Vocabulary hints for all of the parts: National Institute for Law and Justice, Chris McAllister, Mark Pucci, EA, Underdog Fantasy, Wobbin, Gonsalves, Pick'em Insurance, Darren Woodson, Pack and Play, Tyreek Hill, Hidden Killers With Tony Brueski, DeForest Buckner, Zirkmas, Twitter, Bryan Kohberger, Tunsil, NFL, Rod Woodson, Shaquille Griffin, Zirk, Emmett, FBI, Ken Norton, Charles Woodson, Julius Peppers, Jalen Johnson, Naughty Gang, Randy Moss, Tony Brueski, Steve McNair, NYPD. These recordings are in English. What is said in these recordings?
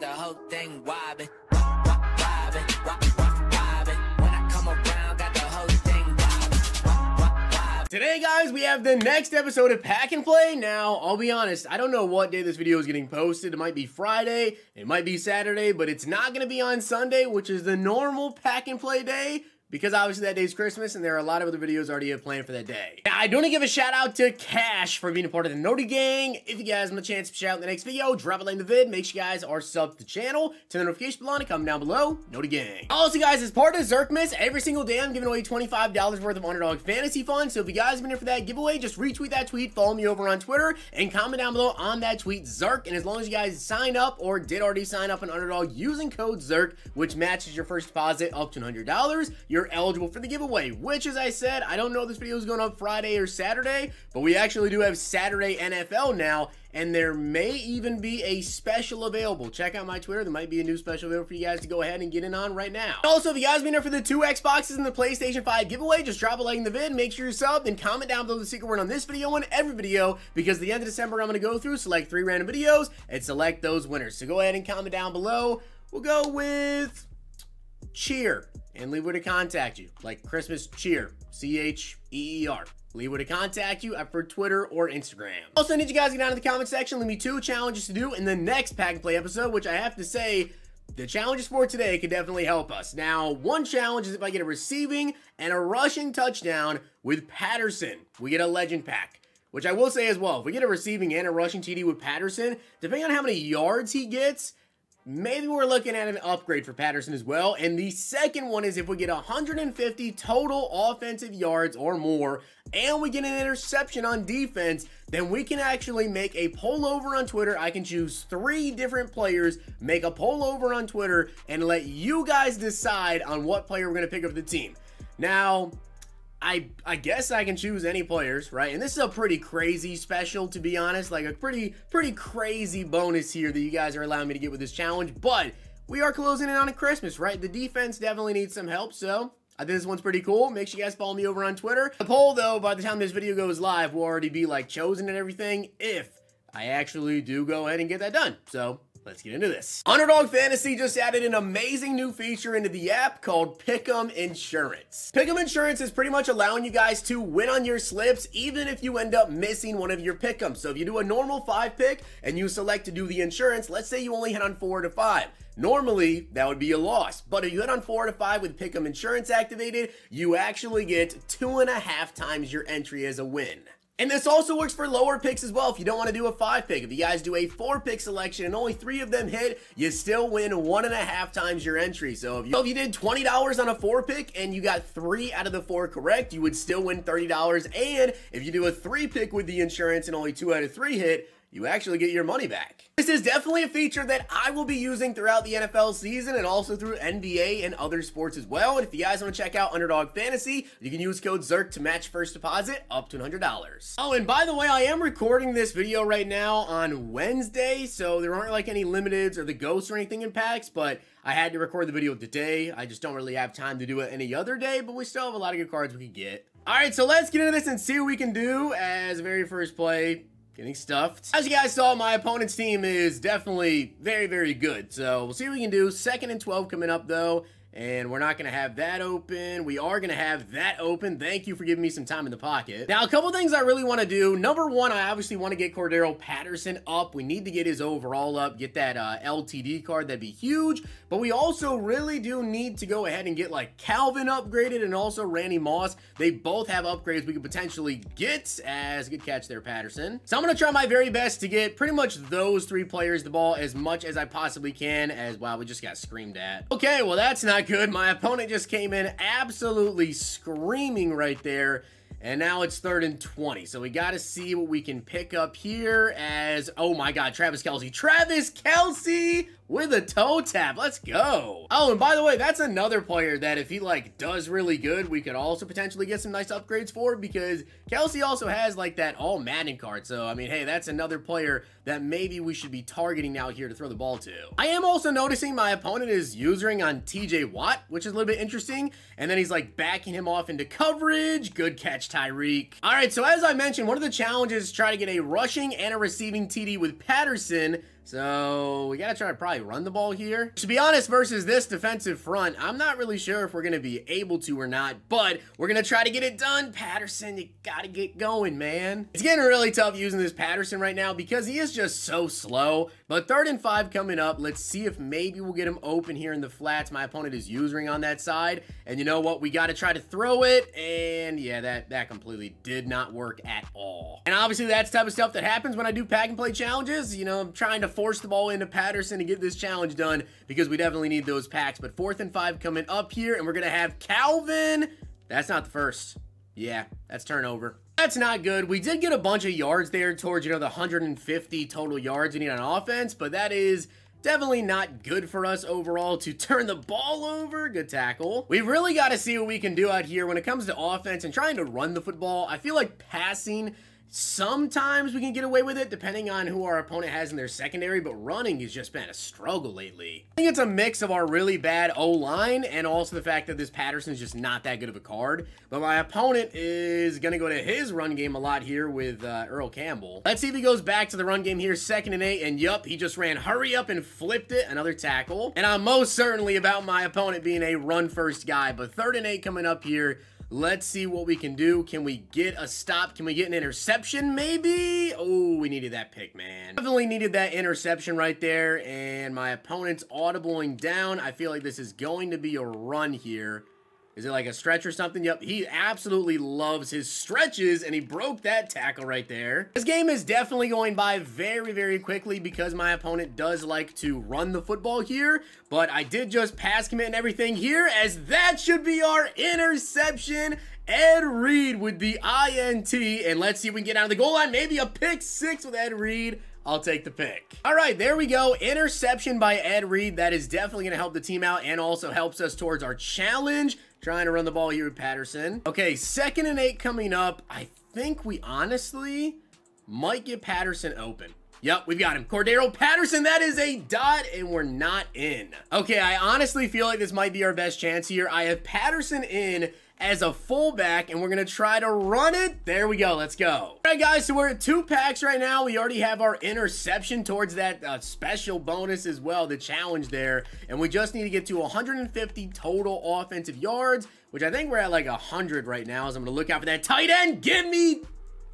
The whole thing wobbin', wobbin', wobbin'. When I come around, got the whole thing wobbin'. Today, guys, we have the next episode of Pack and Play. Now, I'll be honest, I don't know what day this video is getting posted. It might be Friday, it might be Saturday, but it's not gonna be on Sunday, which is the normal Pack and Play day. Because obviously that day's Christmas, and there are a lot of other videos already planned for that day. Now, I do want to give a shout out to Cash for being a part of the Naughty Gang. If you guys want a chance to shout out in the next video, drop a like in the vid. Make sure you guys are subbed to the channel. Turn the notification bell on and comment down below, Naughty Gang. Also, guys, as part of Zirkmas, every single day I'm giving away $25 worth of Underdog Fantasy Fund. So if you guys have been here for that giveaway, just retweet that tweet, follow me over on Twitter, and comment down below on that tweet, Zirk. And as long as you guys sign up or did already sign up on Underdog using code Zirk, which matches your first deposit up to $100, you're eligible for the giveaway, which, as I said, I don't know if this video is going up Friday or Saturday, but we actually do have Saturday NFL now, and there may even be a special available. Check out my Twitter. There might be a new special available for you guys to go ahead and get in on right now. Also, if you guys have been here for the 2 Xboxes and the PlayStation 5 giveaway, just drop a like in the vid, make sure you're subbed, and comment down below the secret word on this video and every video, because at the end of December, I'm going to go through, select 3 random videos, and select those winners. So go ahead and comment down below. We'll go with cheer. And leave where to contact you, like Christmas cheer, C-H-E-E-R. Leave where to contact you for Twitter or Instagram. Also, I need you guys to get down in the comment section. Leave me 2 challenges to do in the next Pack and Play episode, which I have to say, the challenges for today could definitely help us. Now, one challenge is if I get a receiving and a rushing touchdown with Patterson, we get a legend pack, which I will say as well. If we get a receiving and a rushing TD with Patterson, depending on how many yards he gets, maybe we're looking at an upgrade for Patterson as well. And the second one is if we get 150 total offensive yards or more, and we get an interception on defense, then we can actually make a poll over on Twitter. I can choose 3 different players, make a poll over on Twitter, and let you guys decide on what player we're going to pick up the team. Now, I guess I can choose any players, right? And this is a pretty crazy special, to be honest, like a pretty crazy bonus here that you guys are allowing me to get with this challenge, but we are closing in on a Christmas, right? The defense definitely needs some help, so I think this one's pretty cool. Make sure you guys follow me over on Twitter. The poll, though, by the time this video goes live, will already be, like, chosen and everything if I actually do go ahead and get that done, so let's get into this. Underdog Fantasy just added an amazing new feature into the app called Pick'em Insurance. Pick'em Insurance is pretty much allowing you guys to win on your slips, even if you end up missing one of your pick'ems. So if you do a normal 5 pick and you select to do the insurance, let's say you only hit on 4 to 5. Normally, that would be a loss. But if you hit on 4 to 5 with Pick'em Insurance activated, you actually get 2.5 times your entry as a win. And this also works for lower picks as well. If you don't want to do a 5 pick, if you guys do a 4 pick selection and only 3 of them hit, you still win 1.5 times your entry. So if you did $20 on a 4 pick and you got 3 out of the 4 correct, you would still win $30. And if you do a 3 pick with the insurance and only 2 out of 3 hit, you actually get your money back. This is definitely a feature that I will be using throughout the NFL season and also through NBA and other sports as well. And if you guys want to check out Underdog Fantasy, you can use code ZIRK to match first deposit up to $100. Oh, and by the way, I am recording this video right now on Wednesday, so there aren't like any limiteds or the ghosts or anything in packs, but I had to record the video today. I just don't really have time to do it any other day, but we still have a lot of good cards we can get. All right, so let's get into this and see what we can do as very first play. Getting stuffed. As you guys saw, my opponent's team is definitely very, very good. So we'll see what we can do. 2nd and 12 coming up, though. And we're not going to have that open. We are going to have that open. Thank you for giving me some time in the pocket. Now, a couple things I really want to do. Number one, I obviously want to get Cordero Patterson up. We need to get his overall up. Get that LTD card. That'd be huge. But we also really do need to go ahead and get, like, Calvin upgraded and also Randy Moss. They both have upgrades we could potentially get as a good catch there, Patterson. So I'm going to try my very best to get pretty much those 3 players the ball as much as I possibly can as, wow, we just got screamed at. Okay, well, that's not good. My opponent just came in absolutely screaming right there, and now it's 3rd and 20, so we got to see what we can pick up here as, oh my god, Travis Kelce with a toe tap. Let's go. Oh, and by the way, that's another player that if he like does really good, we could also potentially get some nice upgrades for, because Kelce also has like that all Madden card. So I mean, hey, that's another player that maybe we should be targeting now here to throw the ball to. I am also noticing my opponent is usering on TJ Watt, which is a little bit interesting, and then he's like backing him off into coverage. Good catch, Tyreek. All right, so as I mentioned, one of the challenges is try to get a rushing and a receiving TD with Patterson. So we got to try to probably run the ball here. To be honest, versus this defensive front, I'm not really sure if we're going to be able to or not, but we're going to try to get it done. Patterson, you got to get going, man. It's getting really tough using this Patterson right now because he is just so slow, but 3rd and 5 coming up. Let's see if maybe we'll get him open here in the flats. My opponent is usering on that side, and you know what? We got to try to throw it, and yeah, that completely did not work at all. And obviously that's the type of stuff that happens when I do pack and play challenges. You know, I'm trying to force the ball into Patterson to get this challenge done because we definitely need those packs. But 4th and 5 coming up here, and we're gonna have Calvin. That's not the first. Yeah, that's turnover. That's not good. We did get a bunch of yards there towards, you know, the 150 total yards we need on offense, but that is definitely not good for us overall to turn the ball over. Good tackle. We really got to see what we can do out here when it comes to offense and trying to run the football. I feel like passing, sometimes we can get away with it depending on who our opponent has in their secondary, but running has just been a struggle lately. I think it's a mix of our really bad O-line and also the fact that this Patterson's just not that good of a card. But my opponent is going to go to his run game a lot here with Earl Campbell. Let's see if he goes back to the run game here. 2nd and 8, and yup, he just ran hurry up and flipped it. Another tackle. And I'm most certainly about my opponent being a run first guy, but 3rd and 8 coming up here. Let's see what we can do. Can we get a stop? Can we get an interception maybe? Oh, we needed that pick, man. Definitely needed that interception right there, and my opponent's audibling down. I feel like this is going to be a run here. Is it like a stretch or something? Yep, he absolutely loves his stretches, and he broke that tackle right there. This game is definitely going by very, very quickly because my opponent does like to run the football here, but I did just pass commit and everything here, as that should be our interception. Ed Reed with the INT, and let's see if we can get out of the goal line. Maybe a pick six with Ed Reed. I'll take the pick. All right, there we go. Interception by Ed Reed. That is definitely going to help the team out and also helps us towards our challenge. Trying to run the ball here with Patterson. Okay, 2nd and 8 coming up. I think we honestly might get Patterson open. Yep, we've got him. Cordero Patterson, that is a dot, and we're not in. Okay, I honestly feel like this might be our best chance here. I have Patterson in as a fullback, and we're gonna try to run it. There we go, let's go. All right, guys, so we're at 2 packs right now. We already have our interception towards that special bonus as well, the challenge there, and we just need to get to 150 total offensive yards, which I think we're at like 100 right now, so I'm gonna look out for that tight end. Give me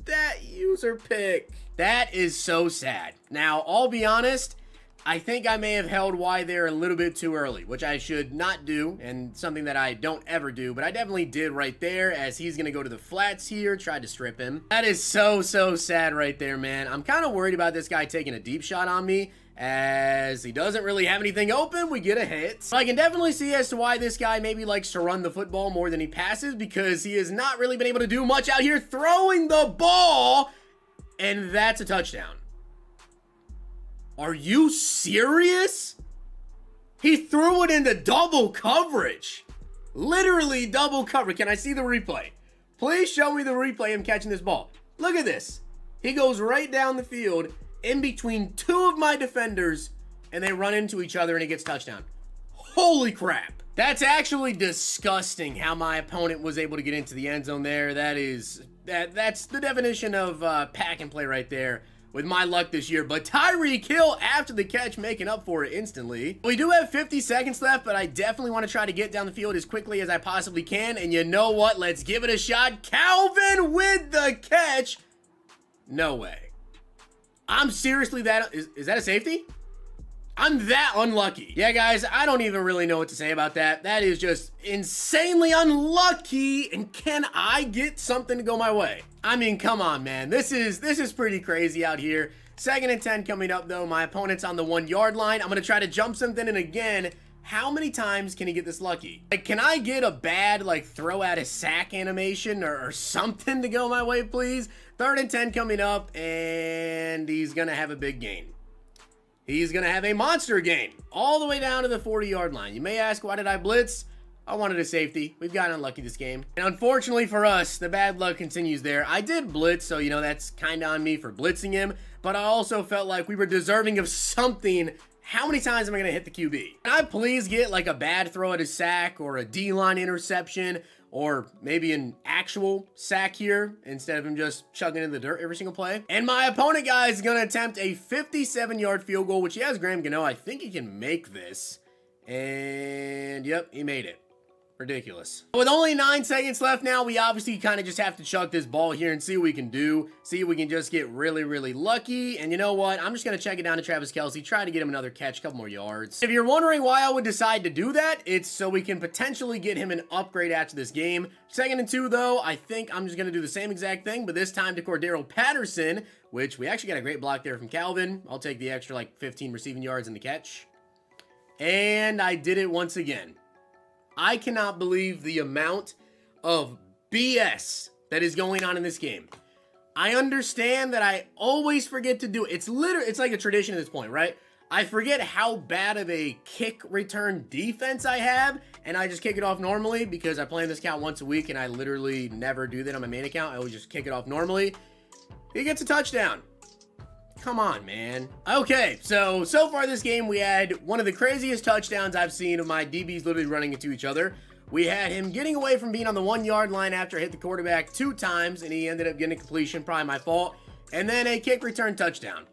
that user pick. That is so sad. Now, I'll be honest, I think I may have held Y there a little bit too early, which I should not do, and something that I don't ever do, but I definitely did right there, as he's going to go to the flats here, tried to strip him. That is so, so sad right there, man. I'm kind of worried about this guy taking a deep shot on me, as he doesn't really have anything open. We get a hit. So I can definitely see as to why this guy maybe likes to run the football more than he passes, because he has not really been able to do much out here throwing the ball, and that's a touchdown. Are you serious? He threw it into double coverage. Literally double coverage. Can I see the replay? Please show me the replay, him catching this ball. Look at this. He goes right down the field in between 2 of my defenders, and they run into each other, and he gets touchdown. Holy crap. That's actually disgusting how my opponent was able to get into the end zone there. That is, that's the definition of pack and play right there. With my luck this year, but Tyreek Hill after the catch making up for it instantly. We do have 50 seconds left, but I definitely want to try to get down the field as quickly as I possibly can, and you know what? Let's give it a shot. Calvin with the catch. No way. I'm seriously that... Is that a safety? I'm that unlucky. Yeah, guys, I don't even really know what to say about that. That is just insanely unlucky, and can I get something to go my way? I mean, come on, man. This is pretty crazy out here. 2nd and 10 coming up, though. My opponent's on the 1-yard line. I'm going to try to jump something, and again, how many times can he get this lucky? Like, can I get a bad, like, throw out a sack animation or something to go my way, please? 3rd and 10 coming up, and he's going to have a big gain. He's going to have a monster gain all the way down to the 40-yard line. You may ask, why did I blitz? I wanted a safety. We've gotten unlucky this game. And unfortunately for us, the bad luck continues there. I did blitz, so, you know, that's kind of on me for blitzing him. But I also felt like we were deserving of something. How many times am I going to hit the QB? Can I please get, like, a bad throw at a sack or a D-line interception or maybe an actual sack here instead of him just chugging in the dirt every single play. And my opponent, guys, is going to attempt a 57-yard field goal, which he has Graham Gano. I think he can make this. And, yep, he made it. Ridiculous. With only 9 seconds left now, we obviously kind of just have to chuck this ball here and see what we can do. See if we can just get really, really lucky. And you know what? I'm just going to check it down to Travis Kelce, try to get him another catch, a couple more yards. If you're wondering why I would decide to do that, it's so we can potentially get him an upgrade after this game. 2nd and 2, though, I think I'm just going to do the same exact thing, but this time to Cordero Patterson, which we actually got a great block there from Calvin. I'll take the extra, like, 15 receiving yards in the catch. And I did it once again. I cannot believe the amount of BS that is going on in this game. I understand that I always forget to do it. It's literally, it's like a tradition at this point, right? I forget how bad of a kick return defense I have, and I just kick it off normally because I play in this account once a week, and I literally never do that on my main account. I always just kick it off normally. He gets a touchdown. Come on, man. Okay, so far this game, we had one of the craziest touchdowns I've seen of my DBs literally running into each other. We had him getting away from being on the 1-yard line after I hit the quarterback 2 times, and he ended up getting a completion, probably my fault, and then a kick return touchdown.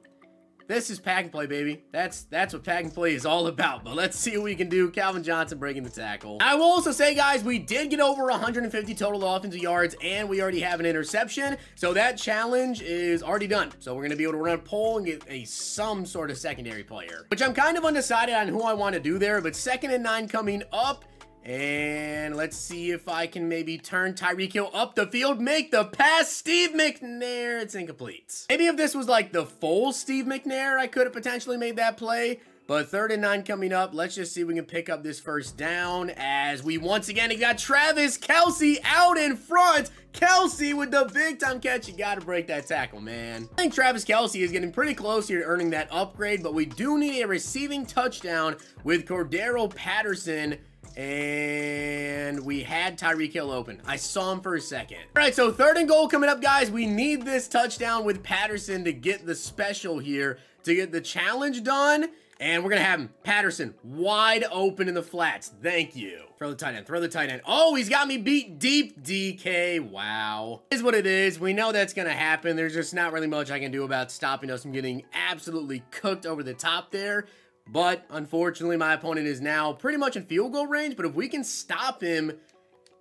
This is Pack and Play, baby. That's what Pack and Play is all about, but let's see what we can do. Calvin Johnson breaking the tackle. I will also say, guys, we did get over 150 total offensive yards, and we already have an interception, so that challenge is already done. So we're going to be able to run a poll and get some sort of secondary player, which I'm kind of undecided on who I want to do there, but 2nd and 9 coming up, and let's see if I can maybe turn Tyreek Hill up the field, make the pass, Steve McNair. It's incomplete. Maybe if this was like the full Steve McNair, I could have potentially made that play. But 3rd and 9 coming up. Let's just see if we can pick up this first down as we once again got Travis Kelce out in front. Kelce with the big-time catch. You got to break that tackle, man. I think Travis Kelce is getting pretty close here to earning that upgrade, but we do need a receiving touchdown with Cordero Patterson. And we had Tyreek Hill open. I saw him for a second. All right, so 3rd and goal coming up, guys. We need this touchdown with Patterson to get the special here, to get the challenge done. And we're going to have him. Patterson wide open in the flats. Thank you. Throw the tight end. Throw the tight end. Oh, he's got me beat deep, DK. Wow. It is what it is. We know that's going to happen. There's just not really much I can do about stopping us from getting absolutely cooked over the top there. But, unfortunately, my opponent is now pretty much in field goal range. But if we can stop him...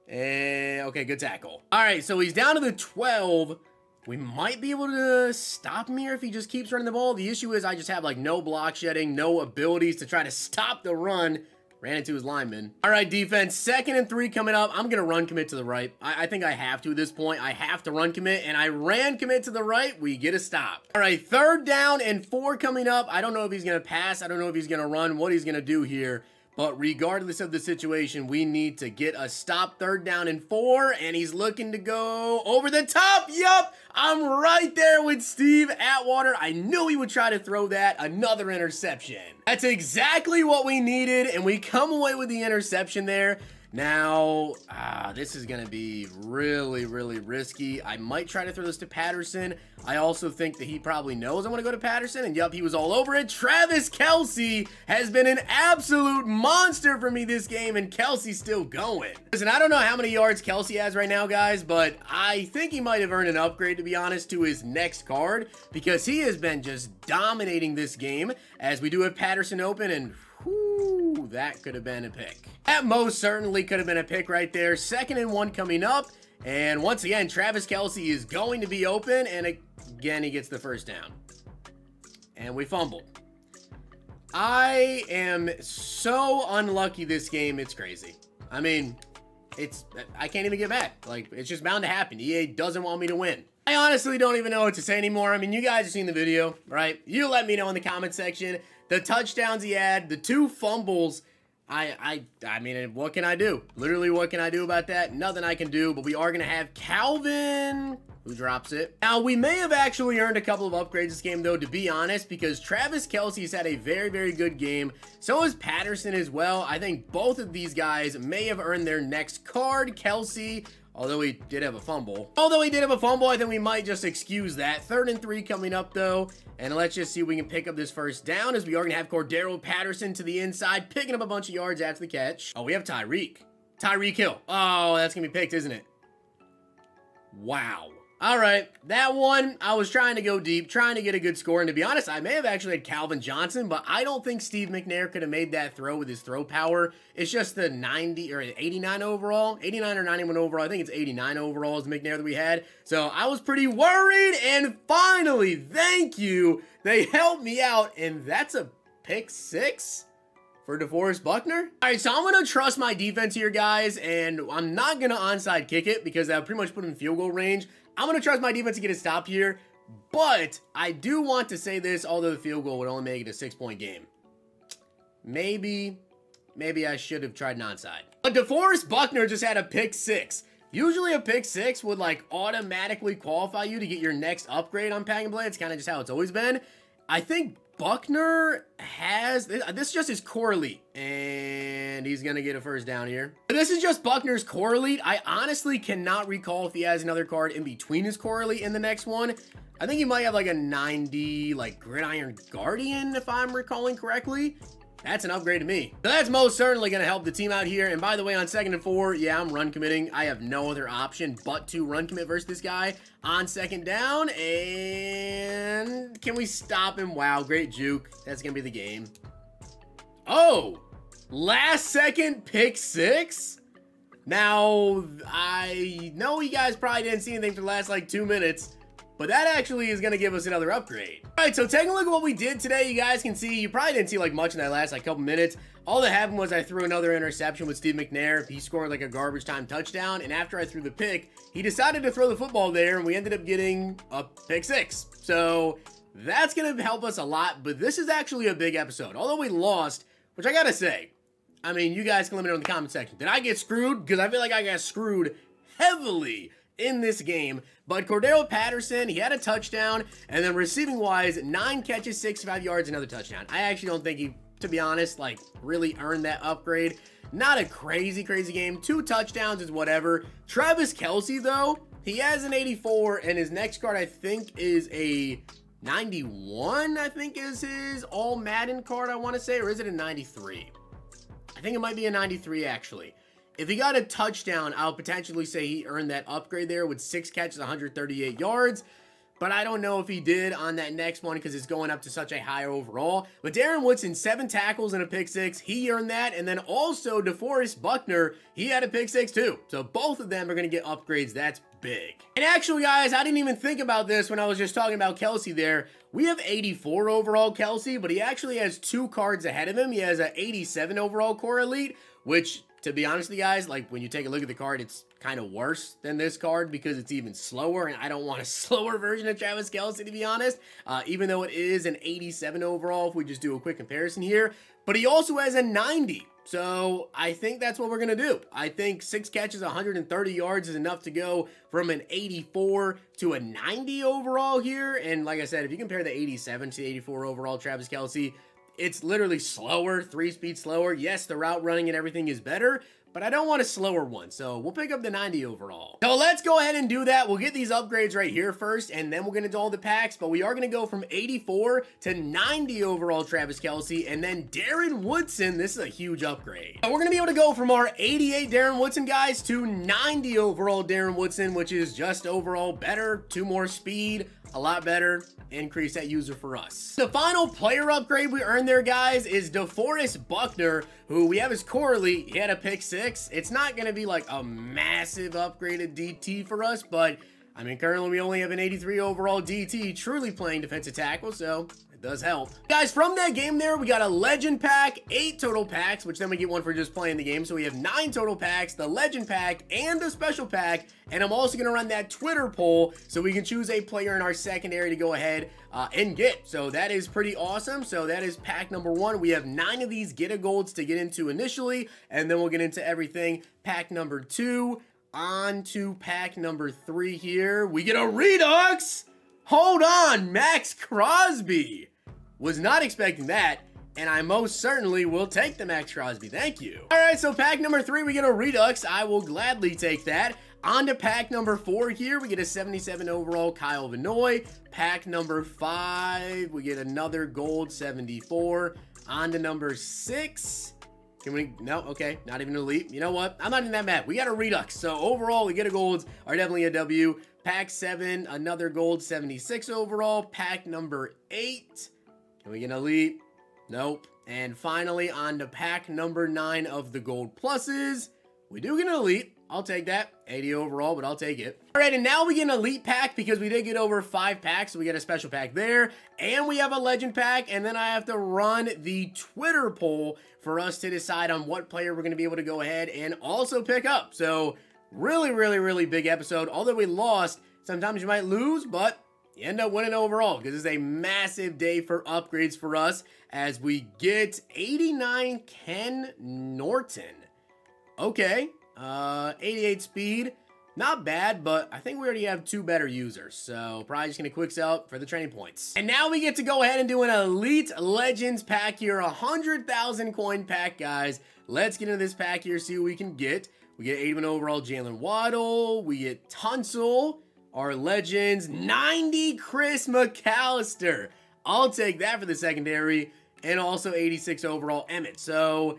okay, good tackle. All right, so he's down to the 12. We might be able to stop him here if he just keeps running the ball. The issue is I just have, like, no block shedding, no abilities to try to stop the run. Ran into his lineman. All right, defense, 2nd and 3 coming up. I'm going to run commit to the right. I think I have to at this point. I have to run commit, and I ran commit to the right. We get a stop. All right, 3rd down and 4 coming up. I don't know if he's going to pass. I don't know if he's going to run, what he's going to do here. But regardless of the situation, we need to get a stop. 3rd down and 4, and he's looking to go over the top. Yup, I'm right there with Steve Atwater. I knew he would try to throw that. Another interception. That's exactly what we needed, and we come away with the interception there. Now, this is going to be really, really risky. I might try to throw this to Patterson. I also think that he probably knows I want to go to Patterson, and yup, he was all over it. Travis Kelce has been an absolute monster for me this game, and Kelce's still going. Listen, I don't know how many yards Kelce has right now, guys, but I think he might have earned an upgrade, to be honest, to his next card, because he has been just dominating this game, as we do have Patterson open, and... Ooh, that could have been a pick. That most certainly could have been a pick right there. 2nd and 1 coming up. And once again, Travis Kelce is going to be open. And again, he gets the first down. And we fumbled. I am so unlucky this game. It's crazy. I mean, I can't even get mad. Like, it's just bound to happen. EA doesn't want me to win. I honestly don't even know what to say anymore. I mean, you guys have seen the video, right? You let me know in the comment section. The touchdowns he had, the 2 fumbles, I mean, what can I do? Literally, what can I do about that? Nothing I can do, but we are going to have Calvin, who drops it. Now, we may have actually earned a couple of upgrades this game, though, to be honest, because Travis Kelce's had a very, very good game. So is Patterson as well. I think both of these guys may have earned their next card. Kelce... Although he did have a fumble, I think we might just excuse that. 3rd and 3 coming up, though. And let's just see if we can pick up this first down, as we are going to have Cordero Patterson to the inside, picking up a bunch of yards after the catch. Oh, we have Tyreek. Tyreek Hill. Oh, that's going to be picked, isn't it? Wow. All right, that one, I was trying to go deep, trying to get a good score, and to be honest, I may have actually had Calvin Johnson, but I don't think Steve McNair could have made that throw with his throw power. It's just the 90 or 89 overall, 89 or 91 overall, I think it's 89 overall is McNair that we had, so I was pretty worried, and finally, thank you, they helped me out, and that's a pick six? For DeForest Buckner? All right, so I'm going to trust my defense here, guys, and I'm not going to onside kick it because that would pretty much put him in field goal range. I'm going to trust my defense to get a stop here, but I do want to say this, although the field goal would only make it a six-point game. Maybe I should have tried an onside. But DeForest Buckner just had a pick six. Usually a pick six would, like, automatically qualify you to get your next upgrade on Pack and Play. It's kind of just how it's always been. I think Buckner has, this just is core elite, and he's going to get a first down here. This is just Buckner's core elite. I honestly cannot recall if he has another card in between his core elite in the next one. I think he might have like a 90, like Gridiron Guardian, if I'm recalling correctly. That's an upgrade to me. So that's most certainly going to help the team out here. And by the way, on 2nd and 4, yeah, I'm run committing. I have no other option but to run commit versus this guy on 2nd down. And can we stop him? Wow, great juke. That's going to be the game. Oh, last second pick six. Now, I know you guys probably didn't see anything for the last like 2 minutes. But that actually is going to give us another upgrade. All right, so taking a look at what we did today, you guys can see, you probably didn't see like much in that last like couple minutes. All that happened was I threw another interception with Steve McNair. He scored like a garbage time touchdown, and after I threw the pick, he decided to throw the football there, and we ended up getting a pick six. So that's going to help us a lot, but this is actually a big episode. Although we lost, which I got to say, I mean, you guys can let me know in the comment section. Did I get screwed? Because I feel like I got screwed heavily in this game, but Cordero Patterson, he had a touchdown, and then receiving wise, 9 catches, 65 yards, another touchdown. I actually don't think he, to be honest, like really earned that upgrade. Not a crazy game. 2 touchdowns is whatever. Travis Kelce though, he has an 84, and his next card I think is a 91, I think is his all Madden card, I want to say, or is it a 93? I think it might be a 93 actually. If he got a touchdown, I'll potentially say he earned that upgrade there with 6 catches, 138 yards. But I don't know if he did on that next one because it's going up to such a high overall. But Darren Woodson, 7 tackles and a pick six. He earned that. And then also DeForest Buckner, he had a pick six too. So both of them are going to get upgrades. That's big. And actually, guys, I didn't even think about this when I was just talking about Kelce there. We have 84 overall Kelce, but he actually has 2 cards ahead of him. He has an 87 overall core elite, which, to be honest with you guys, like when you take a look at the card, it's kind of worse than this card because it's even slower, and I don't want a slower version of Travis Kelce, to be honest, even though it is an 87 overall if we just do a quick comparison here. But he also has a 90, so I think that's what we're going to do. I think 6 catches, 130 yards is enough to go from an 84 to a 90 overall here. And like I said, if you compare the 87 to the 84 overall Travis Kelce, it's literally slower, 3-speed slower. Yes, the route running and everything is better, but I don't want a slower one, so we'll pick up the 90 overall. So let's go ahead and do that. We'll get these upgrades right here first, and then we're going to do all the packs, but we are going to go from 84 to 90 overall Travis Kelce, and then Darren Woodson. This is a huge upgrade. Now we're going to be able to go from our 88 Darren Woodson, guys, to 90 overall Darren Woodson, which is just overall better, 2 more speed, a lot better, increase that user for us. The final player upgrade we earned there, guys, is DeForest Buckner, who we have his core elite. He had a pick six. It's not going to be like a massive upgraded DT for us, but I mean, currently we only have an 83 overall DT truly playing defensive tackle, so it does help. Guys, from that game there, we got a legend pack, 8 total packs, which then we get one for just playing the game, so we have 9 total packs, the legend pack and the special pack. And I'm also going to run that Twitter poll so we can choose a player in our secondary to go ahead and get. So that is pretty awesome. So that is pack number 1. We have 9 of these get-a-golds to get into initially, and then we'll get into everything. Pack number 2. On to pack number 3 here. We get a Redux. Hold on. Max Crosby. Was not expecting that. And I most certainly will take the Max Crosby. Thank you. All right, so pack number 3, we get a Redux. I will gladly take that. On to pack number 4 here, we get a 77 overall Kyle Vannoy. Pack number 5, we get another gold 74. On to number 6, Can we? No, okay, not even elite. You know what? I'm not even that mad. We got a redux. So overall, we get a golds are definitely a W. Pack 7, another gold, 76 overall. Pack number 8. Can we get an elite? Nope. And finally, on to pack number 9 of the gold pluses. We do get an elite. I'll take that. 80 overall, but I'll take it. All right, and now we get an elite pack because we did get over 5 packs. So we get a special pack there. And we have a legend pack. And then I have to run the Twitter poll for us to decide on what player we're going to be able to go ahead and also pick up. So really big episode. Although we lost, sometimes you might lose, but you end up winning overall because it's a massive day for upgrades for us as we get 89 Ken Norton. Okay, 88 speed, not bad, but I think we already have 2 better users, so probably just gonna quick sell for the training points. And now we get to go ahead and do an elite legends pack here, 100,000 coin pack, guys. Let's get into this pack here, see what we can get. We get 81 overall Jalen Waddle, we get Tunsil, our legends, 90 Chris McAllister. I'll take that for the secondary, and also 86 overall Emmett. So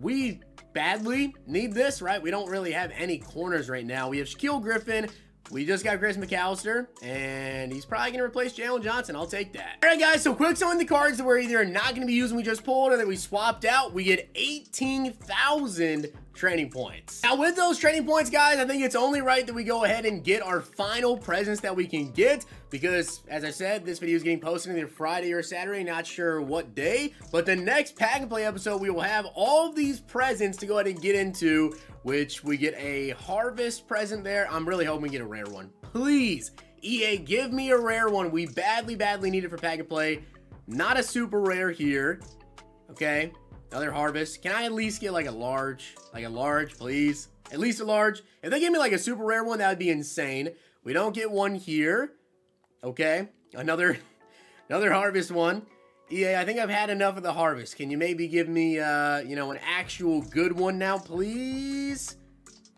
we badly need this, right? We don't really have any corners right now. We have Shaquille Griffin. We just got Chris McAllister, and he's probably going to replace Jalen Johnson. I'll take that. All right, guys, so quick selling the cards that we're either not going to be using, we just pulled, or that we swapped out. We get 18,000 training points. Now, with those training points, guys, I think it's only right that we go ahead and get our final presents that we can get because, as I said, this video is getting posted either Friday or Saturday, not sure what day, but the next Pack and Play episode, we will have all these presents to go ahead and get into, which we get a harvest present there. I'm really hoping we get a rare one. Please, EA, give me a rare one. We badly need it for Pack and Play. Not a super rare here. Okay, another harvest. Can I at least get like a large? Like a large, please. At least a large. If they gave me like a super rare one, that would be insane. We don't get one here. Okay, another harvest one. EA, I think I've had enough of the harvest. Can you maybe give me, you know, an actual good one now, please?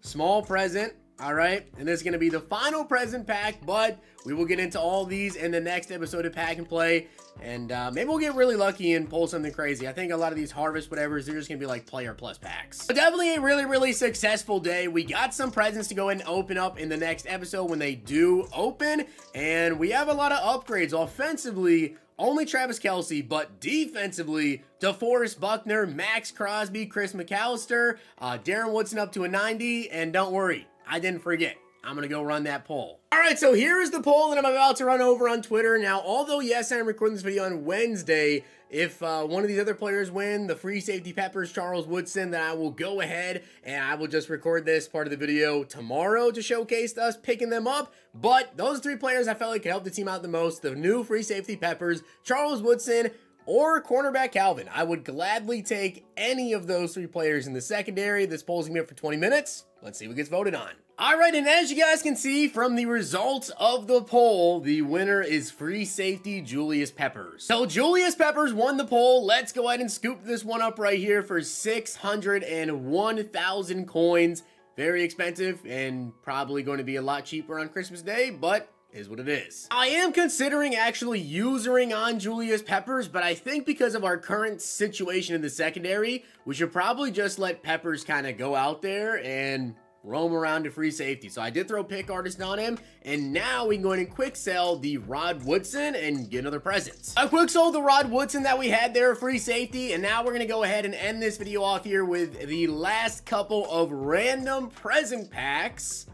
Small present. All right, and this is going to be the final present pack, but we will get into all these in the next episode of Pack and Play, and maybe we'll get really lucky and pull something crazy. I think a lot of these harvest whatevers, they're just going to be like player plus packs. But definitely a really successful day. We got some presents to go ahead and open up in the next episode when they do open, and we have a lot of upgrades. Offensively, only Travis Kelce, but defensively, DeForest Buckner, Max Crosby, Chris McAllister, Darren Woodson up to a 90, and don't worry, I didn't forget. I'm going to go run that poll. All right, so here is the poll that I'm about to run over on Twitter. Now, although, yes, I am recording this video on Wednesday, if one of these other players win, the free safety Peppers, Charles Woodson, then I will go ahead and I will just record this part of the video tomorrow to showcase us picking them up. But those 3 players I felt like could help the team out the most, the new free safety Peppers, Charles Woodson, or cornerback Calvin. I would gladly take any of those 3 players in the secondary. This poll's going to be up for 20 minutes. Let's see what gets voted on. All right, and as you guys can see from the results of the poll, the winner is free safety Julius Peppers. So Julius Peppers won the poll. Let's go ahead and scoop this one up right here for 601,000 coins. Very expensive and probably going to be a lot cheaper on Christmas Day, but is what it is. I am considering actually usering on Julius Peppers, but I think because of our current situation in the secondary, we should probably just let Peppers kind of go out there and roam around to free safety. So I did throw pick artist on him, and now we can go in and quick sell the Rod Woodson and get another present. I quick sold the Rod Woodson that we had there, free safety, and now we're gonna go ahead and end this video off here with the last couple of random present packs.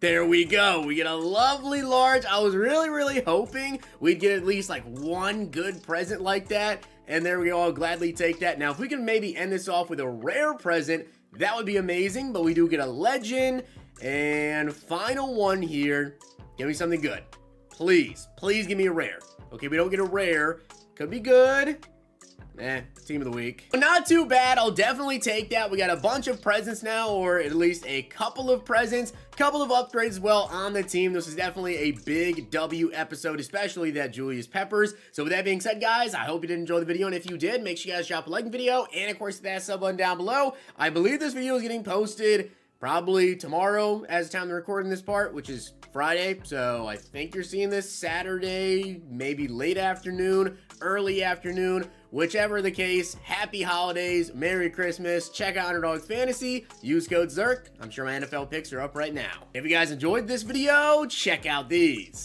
There we go. We get a lovely large. I was really hoping we'd get at least like one good present like that. And there we go. I'll gladly take that. Now, if we can maybe end this off with a rare present, that would be amazing. But we do get a legend. And final one here. Give me something good. Please. Please give me a rare. Okay, we don't get a rare. Could be good. Eh, team of the week. Not too bad. I'll definitely take that. We got a bunch of presents now, or at least a couple of presents, couple of upgrades as well on the team. This is definitely a big W episode, especially that Julius Peppers. So with that being said, guys, I hope you did enjoy the video. And if you did, make sure you guys drop a like on the video. And of course, that sub button down below. I believe this video is getting posted probably tomorrow as the time they're recording this part, which is Friday. So I think you're seeing this Saturday, maybe late afternoon, early afternoon, whichever the case. Happy holidays, Merry Christmas. Check out Underdog Fantasy, use code ZIRK. I'm sure my NFL picks are up right now. If you guys enjoyed this video, check out these.